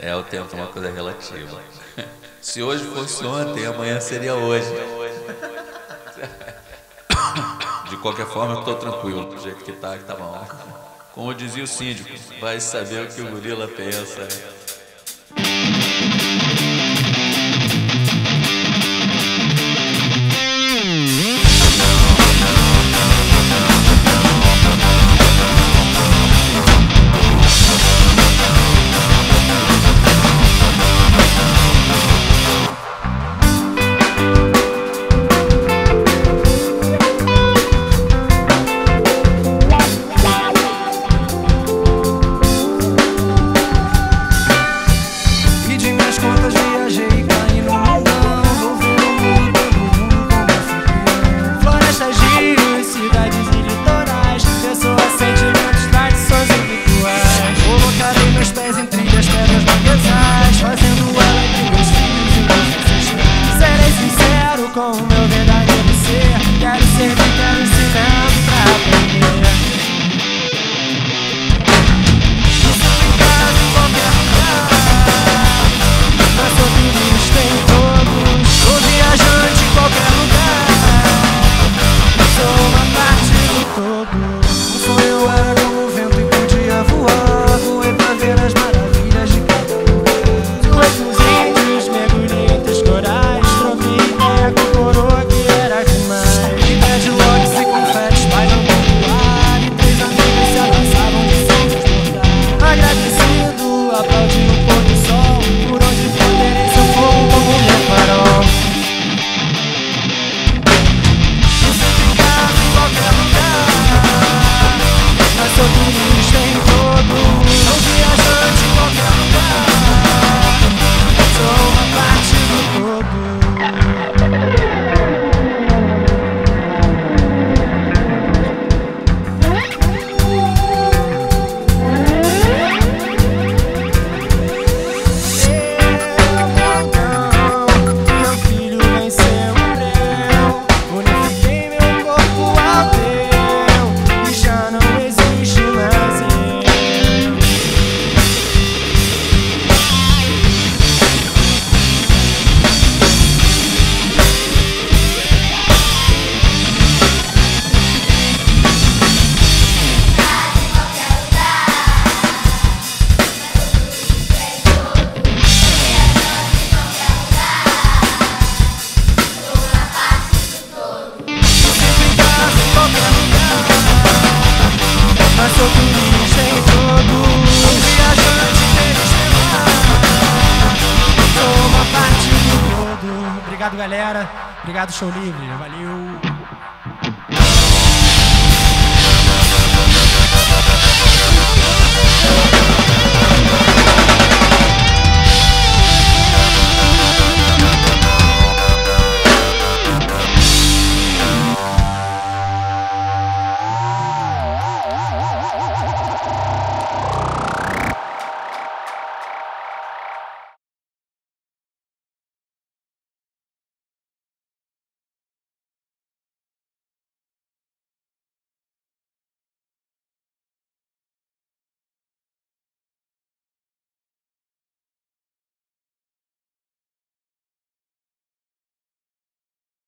É, o tempo é uma coisa relativa. Se hoje fosse ontem, amanhã seria hoje. De qualquer forma, eu estou tranquilo. Do jeito que tá bom. Como dizia o síndico, vai saber o que o gorila pensa, né? Obrigado, galera. Obrigado, Show Livre. Valeu.